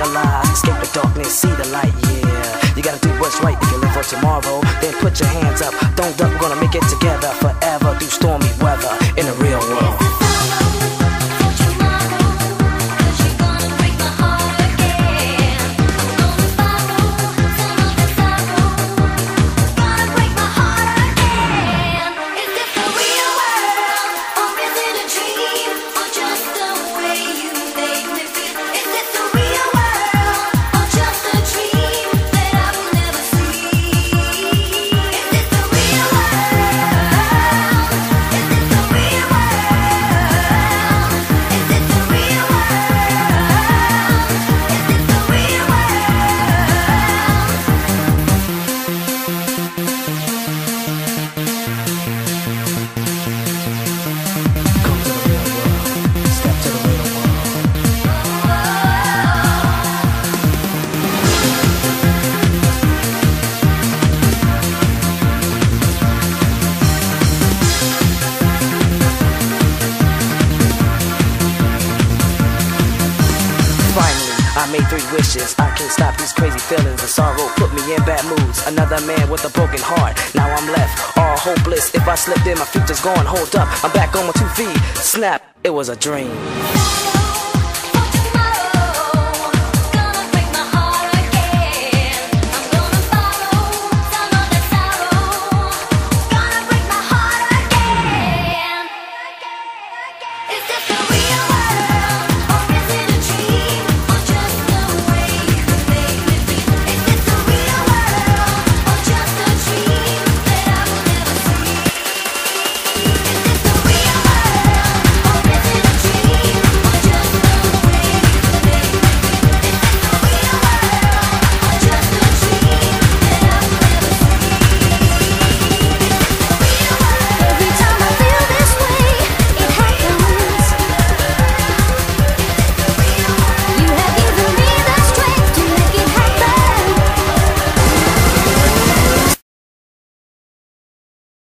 realize, escape the darkness, see the light, yeah. You gotta do what's right if you live for tomorrow. Then put your hands up, don't duck, we're gonna make it together forever through stormy weather in the real world. Made 3 wishes, I can't stop these crazy feelings. The sorrow put me in bad moods, another man with a broken heart. Now I'm left all hopeless. If I slip then my future's gone, hold up, I'm back on my 2 feet. Snap, it was a dream.